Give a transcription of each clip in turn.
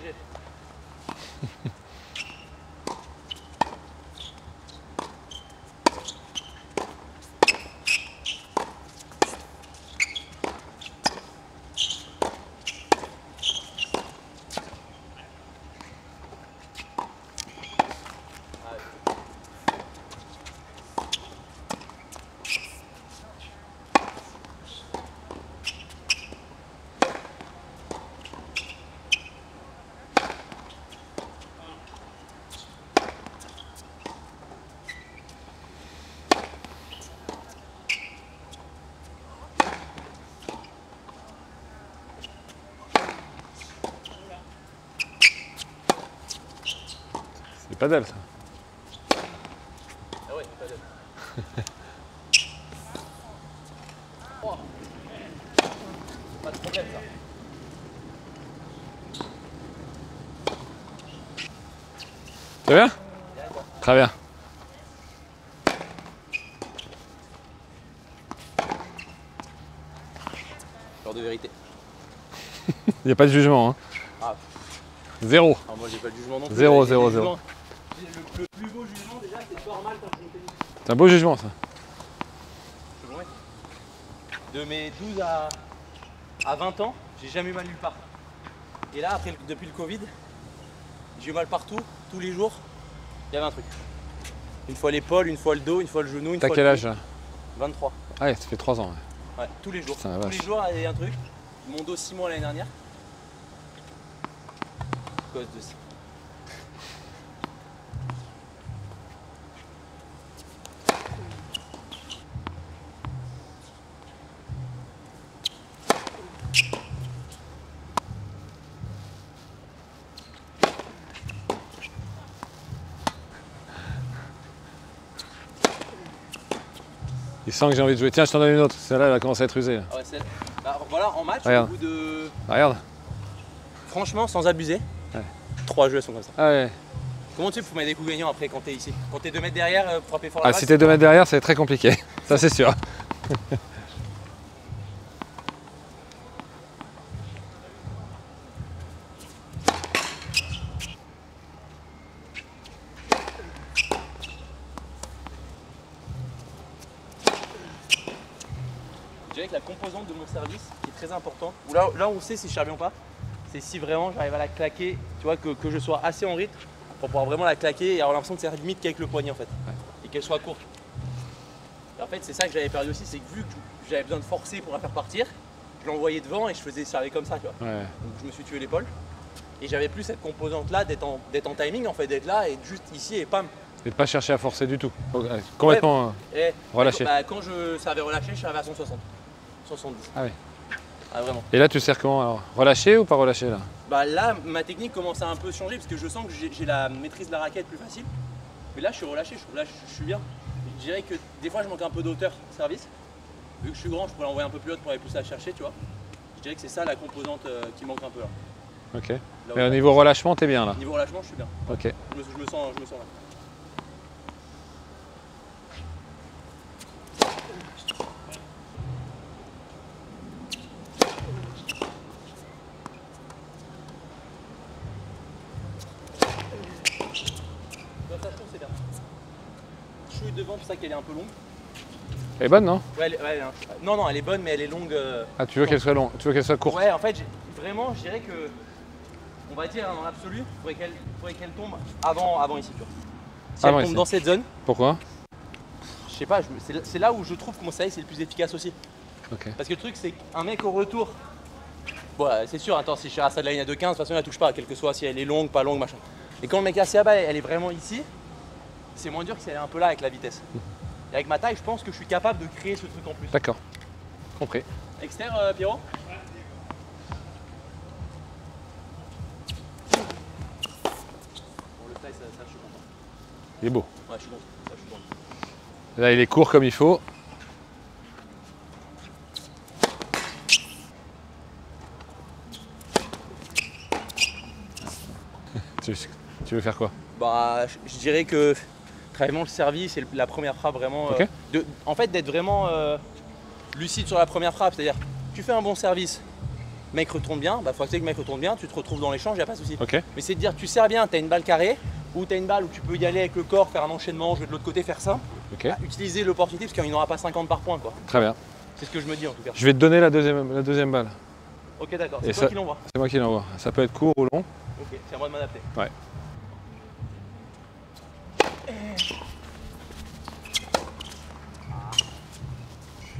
dégagez. C'est pas d'elle, ça. Ah ouais, c'est pas d'elle. Oh. Pas de problème, ça. Très bien ? Très bien. Genre de vérité. Il n'y a pas de jugement, hein. Ah. Zéro. Ah, moi, j'ai pas de jugement non plus. Zéro, zéro, zéro. Le plus beau jugement, déjà, c'est normal quand on fait. C'est un beau jugement, ça. C'est vrai. De mes 12 à 20 ans, j'ai jamais eu mal nulle part. Et là, après, depuis le Covid, j'ai eu mal partout, tous les jours, il y avait un truc. Une fois l'épaule, une fois le dos, une fois le genou, une fois le... T'as quel âge, là? 23. Ah ouais, ça fait 3 ans. Ouais, tous les jours. Putain, tous les jours, il y a un truc. Mon dos 6 mois l'année dernière. À cause de ça. Il sent que j'ai envie de jouer. Tiens, je t'en donne une autre. Celle-là, elle a commencé à être usée. Ah ouais, celle... bah, voilà, en match, regarde. Au bout de... Ah, regarde. Franchement, sans abuser, ouais. 3 jeux sont comme ça. Ah ouais. Comment tu fais pour mettre des coups gagnants après quand t'es ici? Quand t'es 2 mètres derrière, pour frapper fort la balle. Ah, si t'es 2 mètres derrière, c'est très compliqué. Ça, c'est sûr. La composante de mon service qui est très importante. Là on sait si je servir ou pas, c'est si vraiment j'arrive à la claquer, tu vois, que je sois assez en rythme pour pouvoir vraiment la claquer et avoir l'impression que c'est limite qu'avec le poignet en fait, ouais. Et qu'elle soit courte. Et en fait c'est ça que j'avais perdu aussi, c'est que vu que j'avais besoin de forcer pour la faire partir, je l'envoyais devant et je faisais servir comme ça, tu vois. Ouais. Donc je me suis tué l'épaule et j'avais plus cette composante là d'être en timing en fait, d'être là et juste ici et pam. Et pas chercher à forcer du tout, complètement relâché. Bah, quand je savais relâcher, je suis arrivé à 160. 70. Ah oui. Ah vraiment. Et là tu sers comment alors? Relâché ou pas relâché là? Bah là ma technique commence à un peu changer parce que je sens que j'ai la maîtrise de la raquette plus facile. Mais là je suis relâché, je suis bien. Je dirais que des fois je manque un peu d'hauteur service. Vu que je suis grand, je pourrais l'envoyer un peu plus haute pour aller plus la chercher, tu vois. Je dirais que c'est ça la composante qui manque un peu là. Ok. Là, mais au niveau relâchement t'es bien là? Au niveau relâchement je suis bien. Ok. Je me sens là. Devant, pour ça qu'elle est un peu longue. Elle est bonne, non? Ouais, non, elle est bonne, mais elle est longue. Ah, tu veux qu'elle soit longue? Tu veux qu'elle soit courte? Ouais, en fait, vraiment, je dirais que, on va dire, dans l'absolu, il faudrait qu'elle tombe avant ici, tu vois. Si elle tombe ici, dans cette zone. Pourquoi? Je sais pas, c'est là où je trouve que mon service est le plus efficace aussi. Okay. Parce que le truc, c'est qu'un mec au retour, bon, c'est sûr, attends, si je suis à ça de la ligne à 2,15, de toute façon, elle la touche pas, quelle que soit si elle est longue, pas longue, machin. Et quand le mec est assez à bas, elle est vraiment ici. C'est moins dur que si elle est un peu là avec la vitesse. Et avec ma taille, je pense que je suis capable de créer ce truc en plus. D'accord. Compris. Extérieur, Pierrot? Bon, le taille, ça je suis content. Il est beau. Ouais, je suis content. Ça, je suis content. Là, il est court comme il faut. Tu veux faire quoi? Bah, je dirais que... Vraiment le service et la première frappe vraiment. Okay. En fait, d'être vraiment lucide sur la première frappe, c'est-à-dire tu fais un bon service, mec retourne bien, bah faut accepter que le mec retourne bien, tu te retrouves dans l'échange, il n'y a pas de souci. Okay. Mais c'est de dire tu sers bien, tu as une balle carrée, ou tu as une balle où tu peux y aller avec le corps, faire un enchaînement, jouer de l'autre côté, faire ça. Okay. Bah, utiliser l'opportunité parce qu'il n'y en aura pas 50 par point. Quoi. Très bien. C'est ce que je me dis en tout cas. Je vais te donner la deuxième balle. Ok, d'accord, c'est toi qui l'envoie. C'est moi qui l'envoie. Ça peut être court ou long. Ok, c'est à moi de m'adapter. Ouais.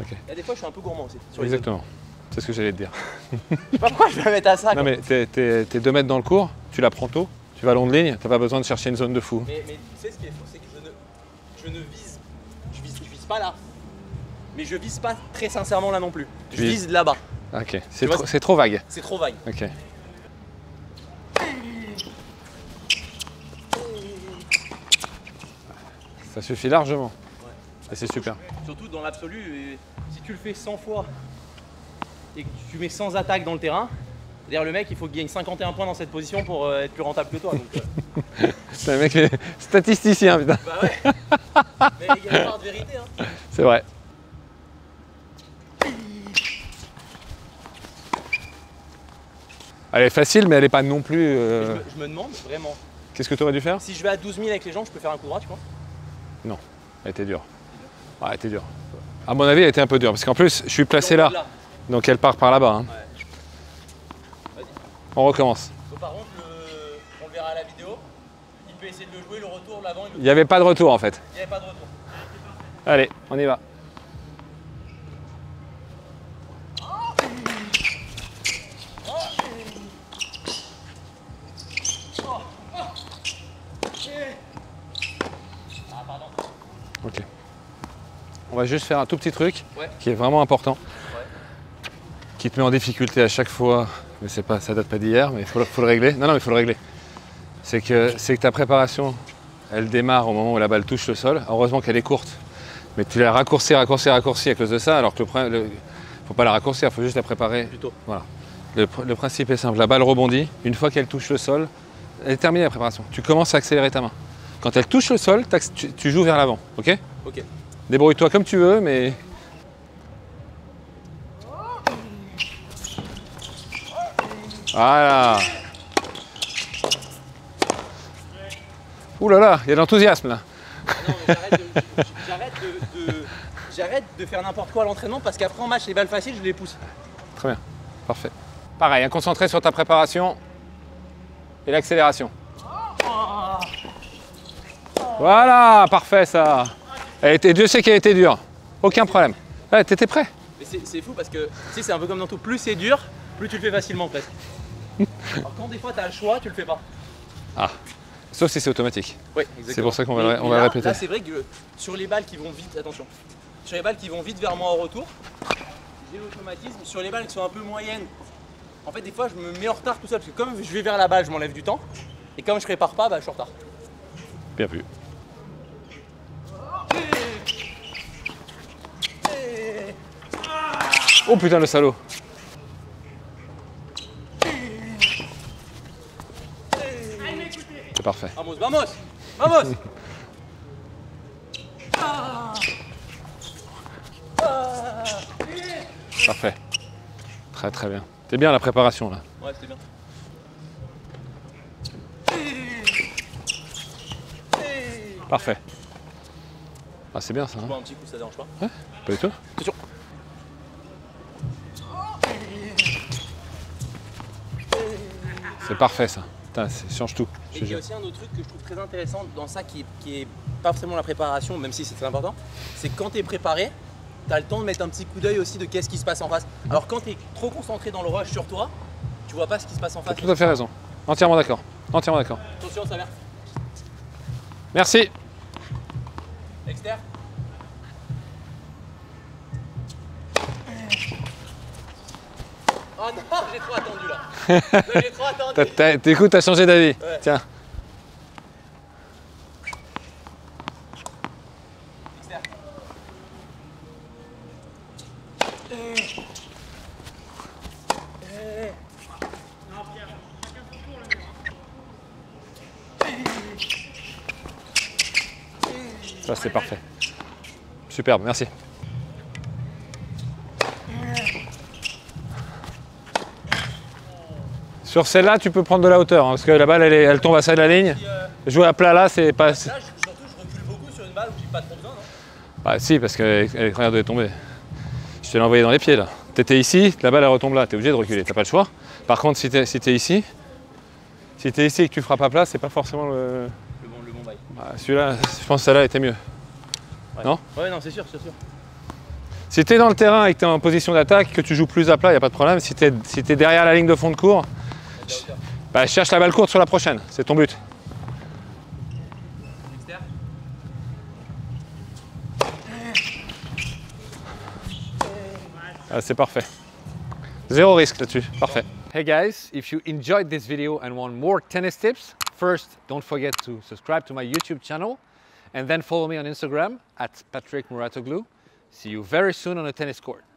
Okay. Il y a des fois je suis un peu gourmand aussi. Sur exactement. C'est ce que j'allais te dire. Je sais pas pourquoi je vais me mettre à ça. Non quoi. Mais t'es 2 mètres dans le cours, tu la prends tôt, tu vas à long de ligne, t'as pas besoin de chercher une zone de fou. Mais tu sais ce qui est fou, c'est que je vise pas là. Mais je vise pas très sincèrement là non plus. Je vise là-bas. Ok. C'est trop vague. C'est trop vague. Ok. Ça suffit largement. Et c'est super. Surtout dans l'absolu, si tu le fais 100 fois et que tu mets 100 attaques dans le terrain, c'est-à-dire le mec, il faut qu'il gagne 51 points dans cette position pour être plus rentable que toi. C'est un mec statisticien, putain. Bah ouais. Mais il y a une part de vérité. Hein. C'est vrai. Elle est facile, mais elle n'est pas non plus… Je me demande vraiment. Qu'est-ce que tu aurais dû faire? Si je vais à 12 000 avec les gens, je peux faire un coup droit, tu penses? Non, elle était dure. Ouais, elle était dure. À mon avis, elle était un peu dure parce qu'en plus, je suis placé là, donc elle part par là-bas. Hein. Ouais. On recommence. Donc, par contre, on le verra à la vidéo. Il peut essayer de le jouer, le retour, l'avant. Il n'y avait pas de retour en fait. Il n'y avait pas de retour. Allez, on y va. Ok. On va juste faire un tout petit truc qui est vraiment important, qui te met en difficulté à chaque fois, mais c'est pas, ça date pas d'hier, mais il faut le régler. Non, non, mais il faut le régler. C'est que ta préparation, elle démarre au moment où la balle touche le sol. Heureusement qu'elle est courte, mais tu l'as raccourcie à cause de ça, alors que le faut pas la raccourcir, il faut juste la préparer. Plutôt. Voilà. Le principe est simple, la balle rebondit, une fois qu'elle touche le sol, elle est terminée la préparation. Tu commences à accélérer ta main. Quand elle touche le sol, tu joues vers l'avant, ok? Ok. Débrouille-toi comme tu veux, mais… Voilà. Ouh là là, il y a de l'enthousiasme là. Non, mais j'arrête de faire n'importe quoi à l'entraînement parce qu'après en match, les balles faciles, je les pousse. Très bien, parfait. Pareil, concentré sur ta préparation et l'accélération. Voilà, parfait ça. Dieu sait qu'elle était dure, aucun problème. Ouais, t'étais prêt. C'est fou parce que tu sais, c'est un peu comme dans tout, plus c'est dur, plus tu le fais facilement presque. Alors quand des fois t'as le choix, tu le fais pas. Ah, sauf si c'est automatique. Oui, exactement. C'est pour ça qu'on va le répéter. Là c'est vrai que sur les balles qui vont vite, attention, sur les balles qui vont vite vers moi en retour, j'ai l'automatisme. Sur les balles qui sont un peu moyennes, en fait des fois je me mets en retard tout seul parce que comme je vais vers la balle, je m'enlève du temps. Et comme je prépare pas, bah, je suis en retard. Bien vu. Oh putain le salaud. C'est parfait. Vamos, vamos, vamos. Parfait. Très très bien. T'es bien à la préparation là. Ouais, c'était bien. Parfait. Ah c'est bien ça. Je bois un petit coup, ça dérange pas. Ouais, pas du tout. Attention. C'est parfait ça, putain, ça change tout. Et il y a aussi un autre truc que je trouve très intéressant dans ça qui est pas forcément la préparation, même si c'est très important, c'est que quand tu es préparé, tu as le temps de mettre un petit coup d'œil aussi de qu'est-ce qui se passe en face. Alors quand tu es trop concentré dans le rush sur toi, tu vois pas ce qui se passe en face. Tout à fait raison, entièrement d'accord, entièrement d'accord. Attention, ça va. Merci. Dexter. Oh non, j'ai trop attendu là. J'ai trop attendu. T'écoutes, t'as changé d'avis. Ouais. Tiens. Ça c'est parfait. Superbe, merci. Sur celle-là, tu peux prendre de la hauteur, hein, parce que la balle, elle tombe à ça de la ligne. Jouer à plat, là, c'est pas... Là, surtout, je recule beaucoup sur une balle où j'ai pas trop besoin, non? Bah si, parce qu'elle est première de tomber. Je te l'ai envoyé dans les pieds, là. T'étais ici, la balle, elle retombe là. T'es obligé de reculer, t'as pas le choix. Par contre, si t'es ici, et que tu frappes à plat, c'est pas forcément le... le bon bail. Bah, celui-là, je pense que celle-là était mieux. Ouais. Non? Ouais, non, c'est sûr, c'est sûr. Si t'es dans le terrain et que t'es en position d'attaque, que tu joues plus à plat, y a pas de problème. Si t'es derrière la ligne de fond de court, bah, cherche la balle courte sur la prochaine, c'est ton but. Ah, c'est parfait. Zero risk là-dessus, parfait. Hey guys, if you enjoyed this video and want more tennis tips, first, don't forget to subscribe to my YouTube channel and then follow me on Instagram at Patrick Mouratoglou. See you very soon on a tennis court.